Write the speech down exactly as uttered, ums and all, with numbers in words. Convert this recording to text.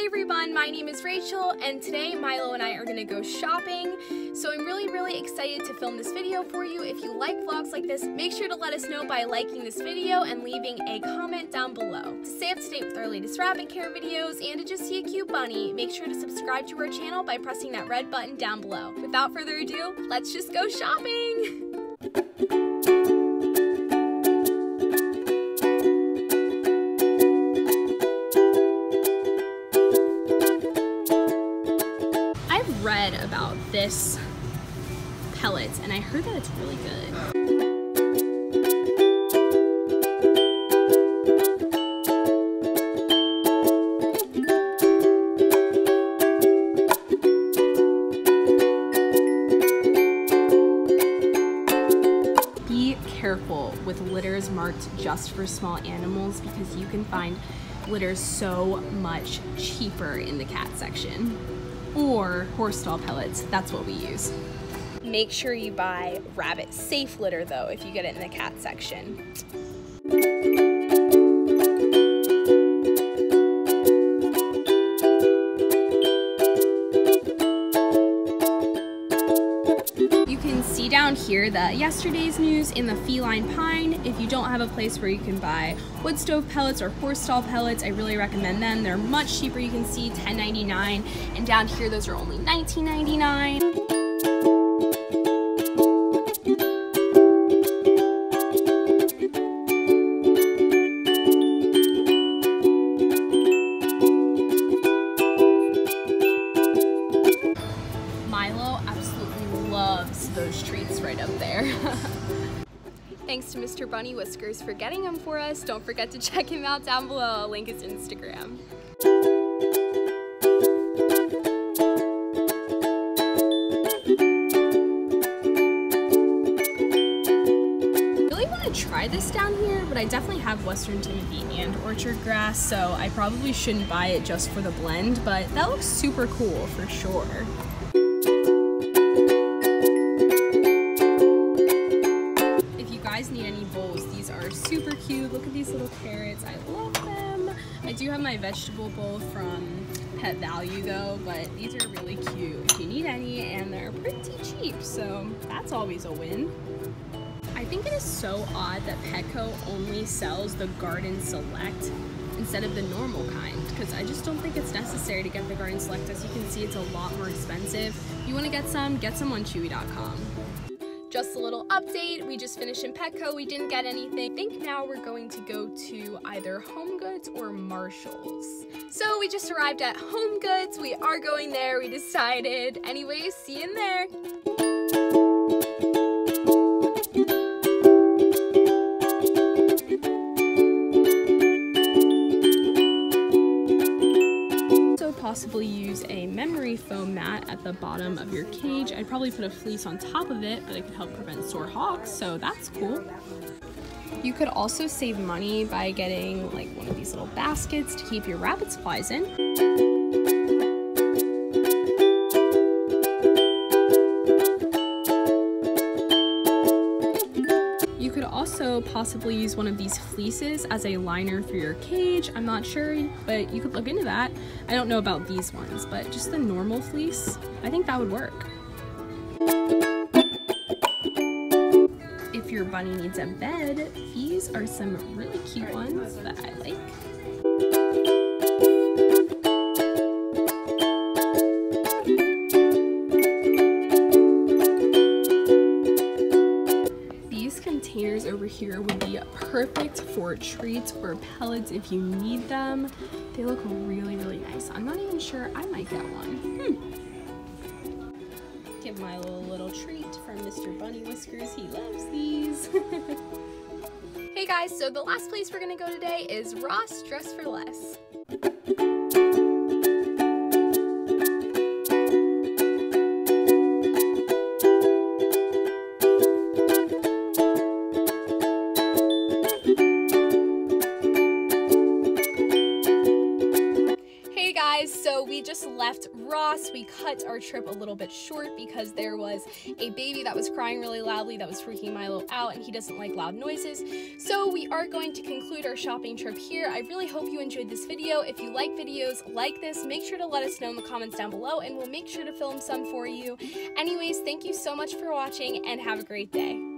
Hey everyone, my name is Rachel, and today Milo and I are going to go shopping. So I'm really, really excited to film this video for you. If you like vlogs like this, make sure to let us know by liking this video and leaving a comment down below. To stay up to date with our latest rabbit care videos and to just see a cute bunny, make sure to subscribe to our channel by pressing that red button down below. Without further ado, let's just go shopping! About this pellets, and I heard that it's really good. Be careful with litters marked just for small animals because you can find litters so much cheaper in the cat section. Or horse stall pellets, that's what we use. Make sure you buy rabbit safe litter though if you get it in the cat section. You can see down here the yesterday's news in the feline pine. If you don't have a place where you can buy wood stove pellets or horse stall pellets, I really recommend them. They're much cheaper. You can see ten ninety-nine, and down here those are only nineteen ninety-nine. Thanks to Mister Bunny Whiskers for getting them for us. Don't forget to check him out down below. I'll link his Instagram. I really want to try this down here, but I definitely have Western Timothy and orchard grass, so I probably shouldn't buy it just for the blend, but that looks super cool for sure. Need any bowls. These are super cute. Look at these little carrots. I love them. I do have my vegetable bowl from Pet Value though, but these are really cute if you need any, and they're pretty cheap, so that's always a win. I think it is so odd that Petco only sells the Garden Select instead of the normal kind, because I just don't think it's necessary to get the Garden Select. As you can see, it's a lot more expensive. If you want to get some, get some on chewy dot com. Just a little update, we just finished in Petco, we didn't get anything. I think now we're going to go to either Home Goods or Marshalls. So we just arrived at Home Goods, we are going there, we decided. Anyways, see you in there. Possibly use a memory foam mat at the bottom of your cage. I'd probably put a fleece on top of it, but it could help prevent sore hawks, so that's cool. You could also save money by getting like one of these little baskets to keep your rabbit supplies in. You could also possibly use one of these fleeces as a liner for your cage. I'm not sure, but you could look into that. I don't know about these ones, but just the normal fleece, I think that would work. If your bunny needs a bed, these are some really cute ones that I like. Over here would be perfect for treats or pellets if you need them. They look really, really nice. I'm not even sure, I might get one. Hmm. Give Milo a little treat from Mister Bunny Whiskers. He loves these. Hey guys, so the last place we're gonna go today is Ross Dress for Less. guys, so we just left Ross. We cut our trip a little bit short because there was a baby that was crying really loudly that was freaking Milo out, and he doesn't like loud noises. So we are going to conclude our shopping trip here. I really hope you enjoyed this video. If you like videos like this, make sure to let us know in the comments down below, and we'll make sure to film some for you. Anyways, thank you so much for watching, and have a great day.